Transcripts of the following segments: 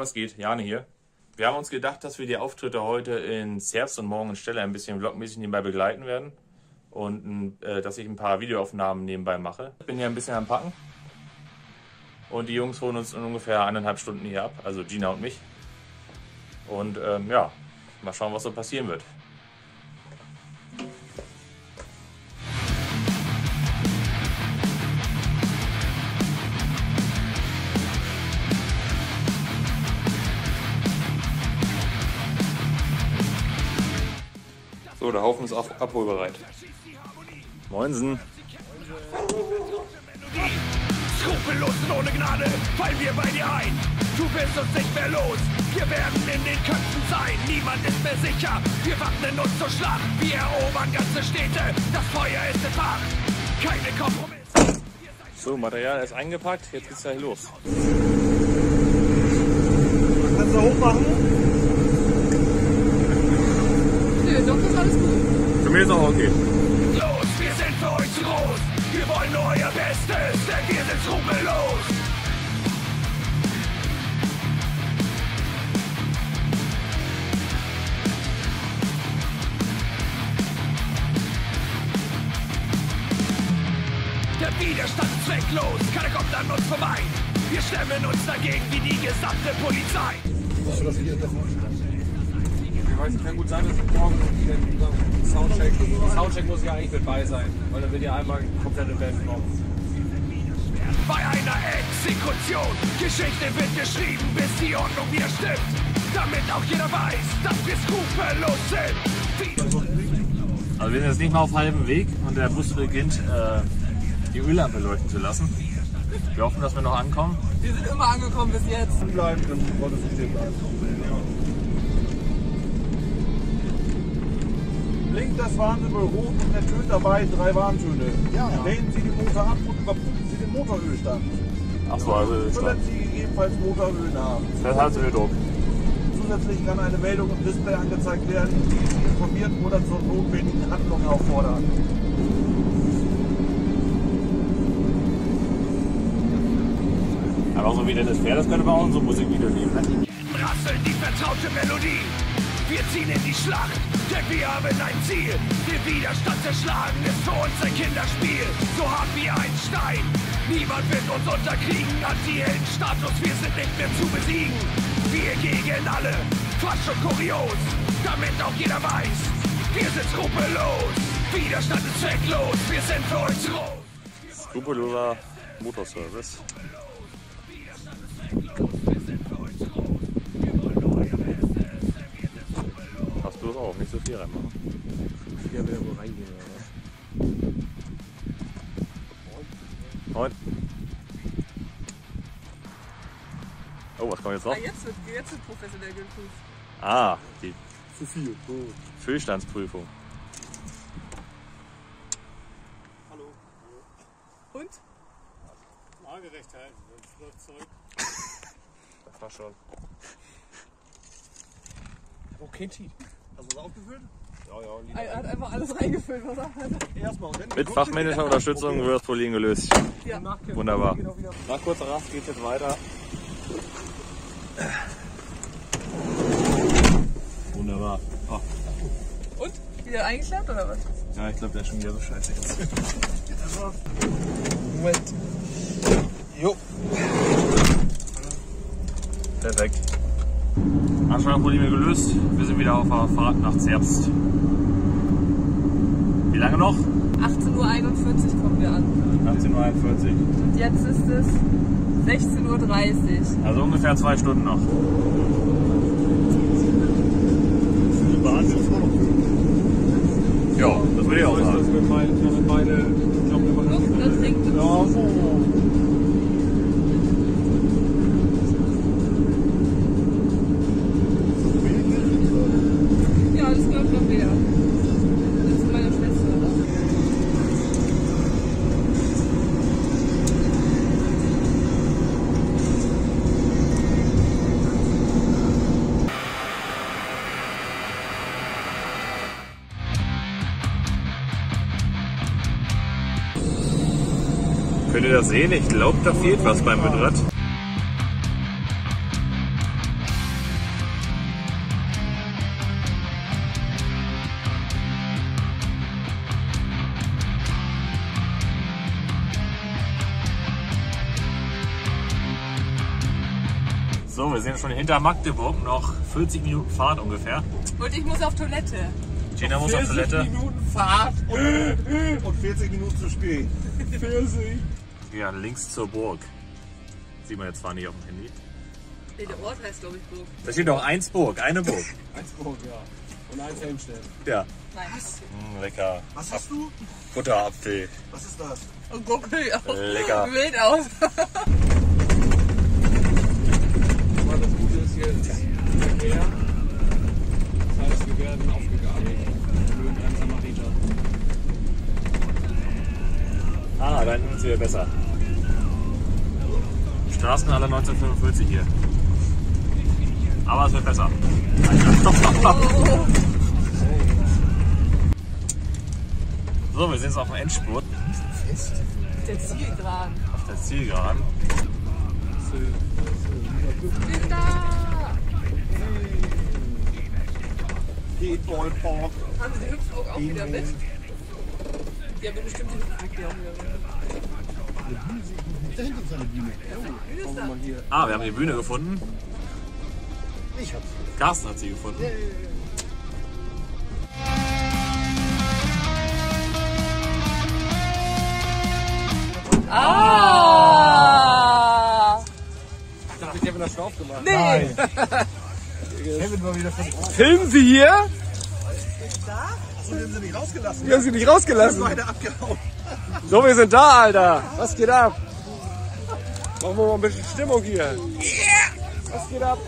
was geht? Jane hier. Wir haben uns gedacht, dass wir die Auftritte heute in Zerbst und morgen in Stelle ein bisschen vlogmäßig nebenbei begleiten werden und dass ich ein paar Videoaufnahmen nebenbei mache. Ich bin hier ein bisschen am Packen und die Jungs holen uns in ungefähr 1,5 Stunden hier ab, also Gina und mich. Und ja, mal schauen, was so passieren wird. So, der Haufen ist abholbereit. Moinsen. Skrupellos und ohne Gnade fallen wir bei dir ein. Du bist uns nicht mehr los. Wir werden in den Köpfen sein. Niemand ist mehr sicher. Wir wappnen uns zur Schlacht. Wir erobern ganze Städte. Das Feuer ist im Fach. Keine Kompromisse. So, Material ist eingepackt. Jetzt geht's gleich los. Kannst du hochmachen? Doch, das ist alles gut. Für mich ist auch okay. Los, wir sind für euch zu groß. Wir wollen nur euer Bestes, denn wir sind skrupellos. Der Widerstand ist zwecklos, keiner kommt an uns vorbei. Wir stemmen uns dagegen wie die gesamte Polizei. Was das hier ich weiß, es kann gut sein, dass ich morgen den Soundcheck muss ja eigentlich mit bei sein, weil dann wird ja einmal komplett im Band kommen. Bei einer Exekution, Geschichte wird geschrieben, bis die Ordnung hier stimmt, damit auch jeder weiß, dass wir skrupellos sind. Also wir sind jetzt nicht mal auf halbem Weg und der Bus beginnt, die Öllampe leuchten zu lassen. Wir hoffen, dass wir noch ankommen. Wir sind immer angekommen bis jetzt. Bleiben, dann wollte es stehen bleiben. Blinkt das Warnsignal rot und ertönt dabei 3 Warntöne. Ja. Lehnen Sie die Motor ab und überprüfen Sie den Motorölstand. Achso, also füllen Sie gegebenenfalls Motoröl nach. Das heißt Öldruck. Zusätzlich kann eine Meldung im Display angezeigt werden, die Sie informiert oder zur notwendigen Handlung auffordern. Aber so wie Dennis fährt, das könnte man auch in so Musikvideo nehmen. Rasseln die vertraute Melodie. Wir ziehen in die Schlacht, denn wir haben ein Ziel. Den Widerstand zerschlagen ist für uns ein Kinderspiel. So hart wie ein Stein. Niemand wird uns unterkriegen. Anti-Helden-Status, wir sind nicht mehr zu besiegen. Wir gegen alle, fast schon kurios. Damit auch jeder weiß, wir sind skrupellos. Widerstand ist zwecklos, wir sind für euch zu groß. Skrupelloser Motorservice. Auch nicht so viel reinmachen. Ja, wieder wo reingehen, oder? Moin. Oh, was kommt jetzt drauf? Ah, jetzt wird professionell geprüft. Ah, die zu viel. Oh. Füllstandsprüfung. Hallo. Hallo. Und? Waagerecht halten, sonst zurück. Das war schon. Okay, Tee. Hast du das aufgefüllt? Ja, er hat einfach alles reingefüllt, was er hatte. Erstmal und dann mit fachmännischer Unterstützung wird das Problem gelöst. Ja. Wunderbar. Nach kurzer Rast geht es jetzt weiter. Wunderbar. Oh. Und? Wieder eingeklappt oder was? Ja, ich glaube, der ist schon wieder so scheiße jetzt. Moment. Jo. Perfekt. Anschlagsprobleme gelöst. Wir sind wieder auf der Fahrt nach Zerbst. Wie lange noch? 18.41 Uhr kommen wir an. 18.41 Uhr. Und jetzt ist es 16.30 Uhr. Also ungefähr 2 Stunden noch. Die Bahn ist noch. Ja, das will ich auch sagen. Könnt ihr das sehen? Ich glaube, da fehlt was beim Windrad. So, wir sind schon hinter Magdeburg, noch 40 Minuten Fahrt ungefähr. Und ich muss auf Toilette. Gina muss auf Toilette. 40 Minuten Fahrt und 40 Minuten zu spät. 40. Ja, links zur Burg. Sieht man jetzt zwar nicht auf dem Handy. Nee, der Ort heißt, glaube ich, Burg. Da steht doch eins Burg, eine Burg. Eins Burg, ja. Und eins Helmstedt. Ja. Nice. Mm, lecker. Was hast du? Butterapfel. Was ist das? Und Gurkli auch. Lecker. Wild aus. Das Gute ist jetzt Verkehr. Das heißt, wir werden aufgegabelt. Blöd ein Samariter. Ah, dann ist es wieder besser. Straßen aller 1945 hier. Aber es wird besser. Oh. So, wir sind jetzt auf dem Endspurt. Auf der Zielgeraden. Auf der Zielgeraden. Gina! Haben Sie den Hüpfburg auch wieder mit? Die haben bestimmt den Hüpfburg auch wieder mit. Da hinten ist eine Bühne. Ah, wir haben die Bühne gefunden. Ich hab's. Carsten hat sie gefunden. Das drauf gemacht. Nee. Nein. Kevin war wieder von Filmen Sie hier? Achso, den sind nicht rausgelassen. Wir haben sie nicht rausgelassen. So, wir sind da, Alter. Was geht ab? Machen wir mal ein bisschen Stimmung hier. Yeah. Was geht ab?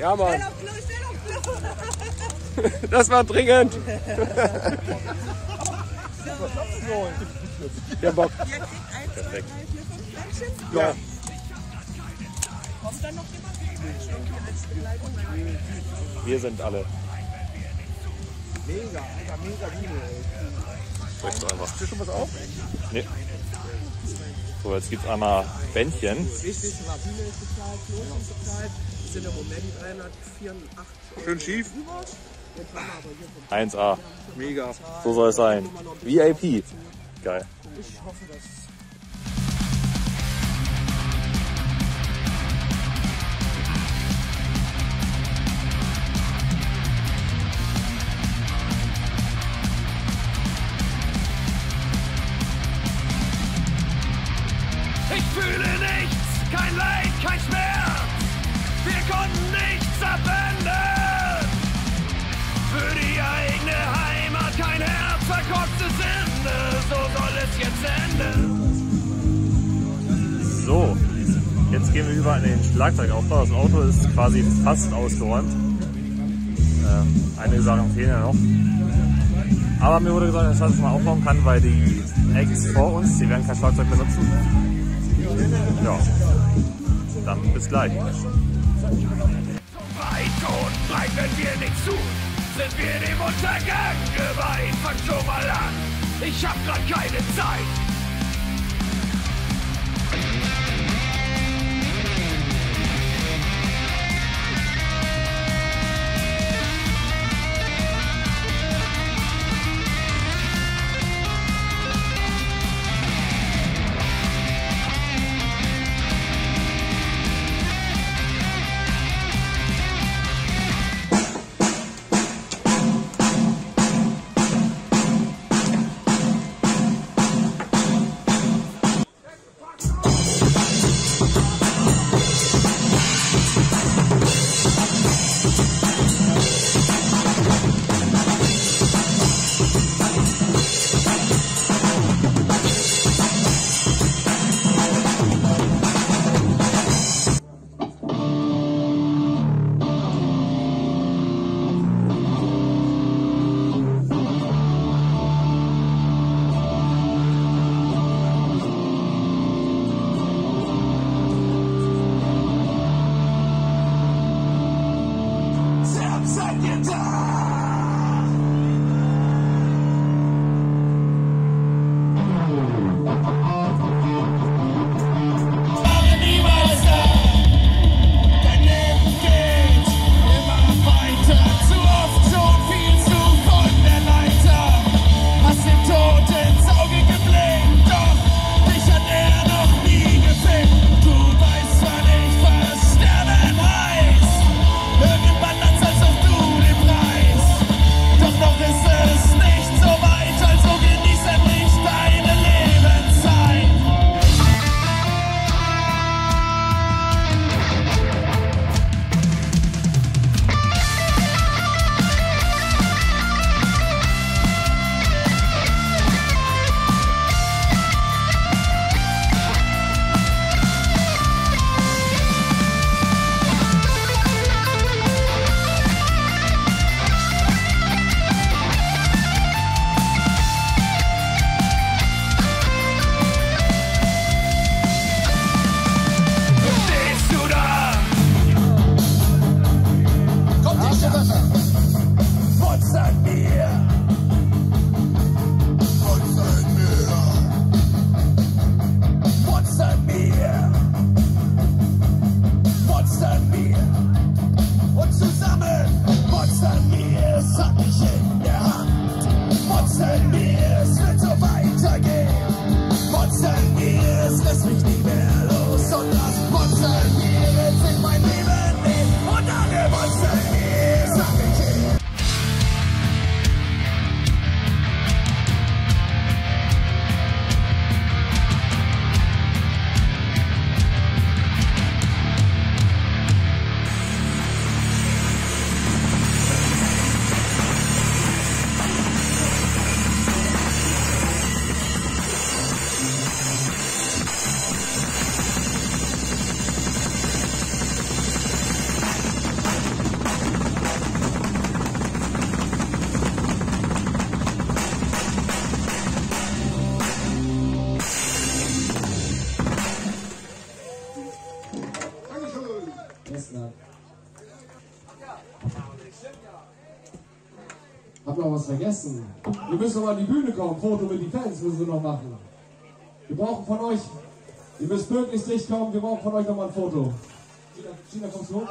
Ja, Mann. Schnell auf Klo, schnell auf Klo. Das war dringend. Ja, Bock. Perfekt. Ja. Kommt dann noch jemand? Wir sind alle. Mega, mega Bühne. Einfach. Tisch schon was auf? Nee. So, jetzt gibt es einmal Bändchen. Wichtig war Bühne ist bezahlt, Knoten ist bezahlt. Das sind im Moment 384. Schön schief. 1A. Mega. So soll es sein. VIP. Geil. Ich hoffe, dass. Ich fühle nichts, kein Leid, kein Schmerz. Wir konnten nichts abändern. Für die eigene Heimat kein Herz, verkotztes Ende. So soll es jetzt enden. So, jetzt gehen wir über in den Schlagzeugaufbau. Das Auto ist quasi fast ausgeräumt. Einige Sachen fehlen ja noch. Aber mir wurde gesagt, dass ich das mal aufbauen kann, weil die Acts vor uns, die werden kein Schlagzeug benutzen. Ja, dann bis gleich. Weit und breit, wenn wir nichts tun, sind wir dem Untergang geweiht. Fang schon mal an, ich hab grad keine Zeit. gefressen hat. Hab noch was vergessen. Wir müssen noch mal an die Bühne kommen. Foto mit den Fans müssen wir noch machen. Wir brauchen von euch, ihr müsst möglichst dicht kommen, wir brauchen von euch nochmal ein Foto. Gina, kommst du hoch?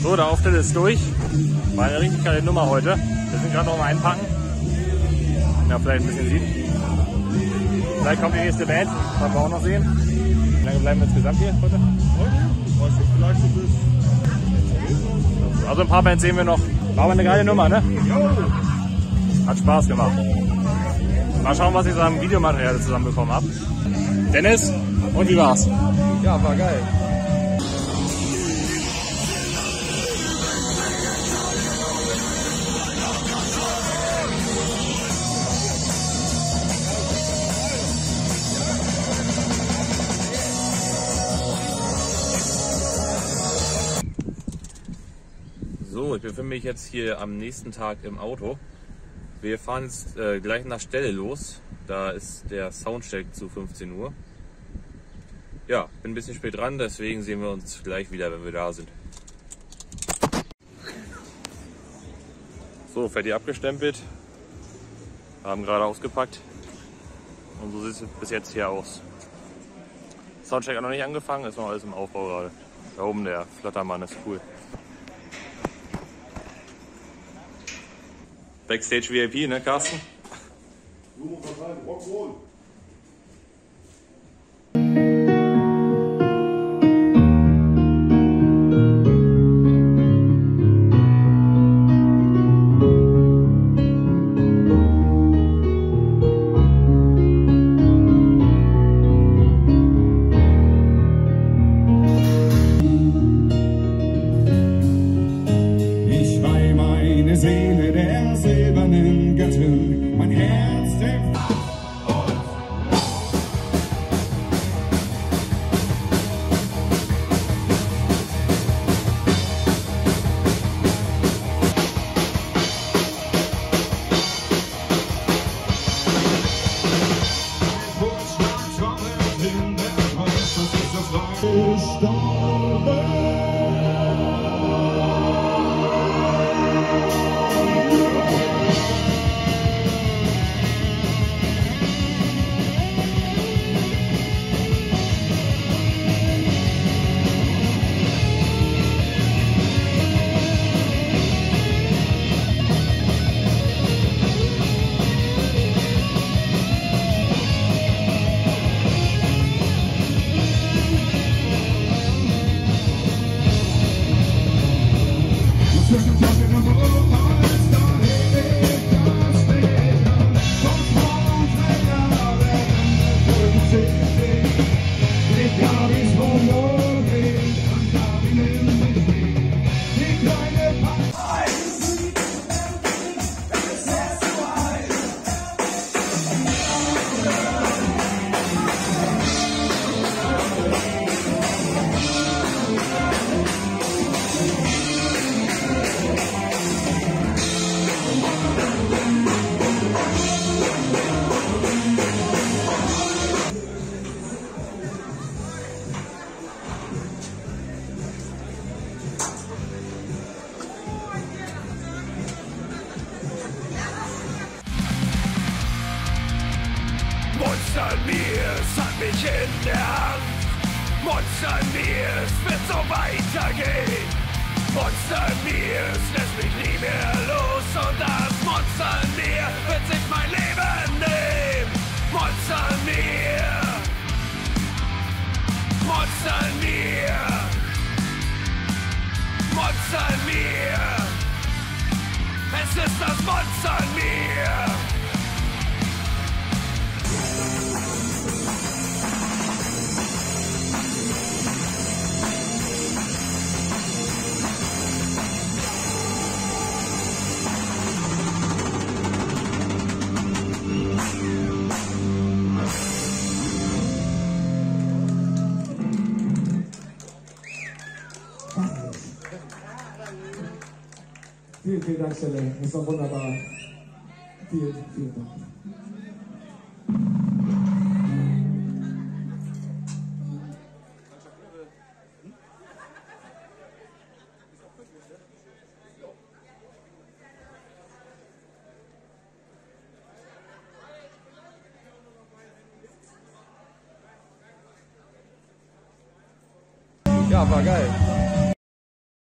So, der Auftritt ist durch. War eine richtig geile Nummer heute. Wir sind gerade noch am Einpacken. Ja, vielleicht ein bisschen sieht. Vielleicht kommt die nächste Band. Wollen wir auch noch sehen. Wie lange bleiben wir insgesamt hier heute? Also ein paar Bands sehen wir noch. War aber eine geile Nummer, ne? Hat Spaß gemacht. Mal schauen, was ich so am Videomaterial zusammenbekommen habe. Dennis, und wie war's? Ja, war geil. So, ich befinde mich jetzt hier am nächsten Tag im Auto. Wir fahren jetzt gleich nach Stelle los. Da ist der Soundcheck zu 15 Uhr. Ja, bin ein bisschen spät dran, deswegen sehen wir uns gleich wieder, wenn wir da sind. So, fertig abgestempelt. Haben gerade ausgepackt. Und so sieht es bis jetzt hier aus. Soundcheck hat noch nicht angefangen, ist noch alles im Aufbau gerade. Da oben der Flattermann ist cool. Backstage VIP, ne, Carsten? Nummer 3, Rock'n'Roll. Monster an mir, es ist das Monster an mir. vielen Dank, Stelle. Das war wunderbar. Vielen, vielen Dank. Ja, war geil.